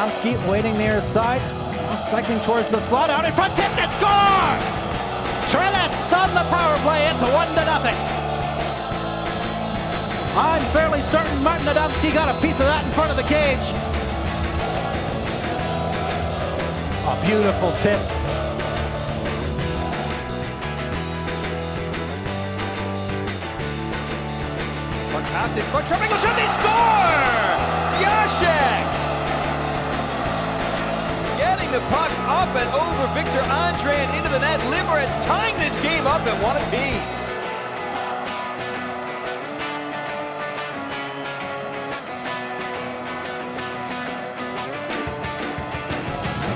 Adamský waiting near side, cycling towards the slot, out in front, tipped and score! Trelitz on the power play, it's 1-0. I'm fairly certain Martin Adamský got a piece of that in front of the cage. A beautiful tip. Fantastic for Trebinko, should they score? Getting the puck up and over Victor Andre and into the net. Limerence tying this game up at 1 apiece.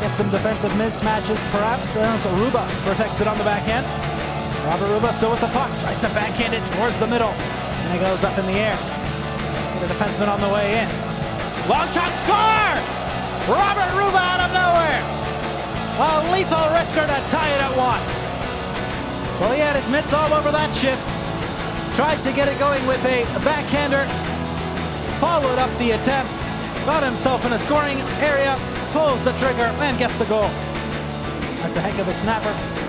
Get some defensive mismatches perhaps. So Rooba protects it on the backhand. Robert Rooba still with the puck. Tries to backhand it towards the middle. And it goes up in the air. The defenseman on the way in. Long shot, score! Robert Rooba out of nowhere! A lethal wrister to tie it at 1. Well, he had his mitts all over that shift. Tried to get it going with a backhander. Followed up the attempt. Got himself in a scoring area. Pulls the trigger and gets the goal. That's a heck of a snapper.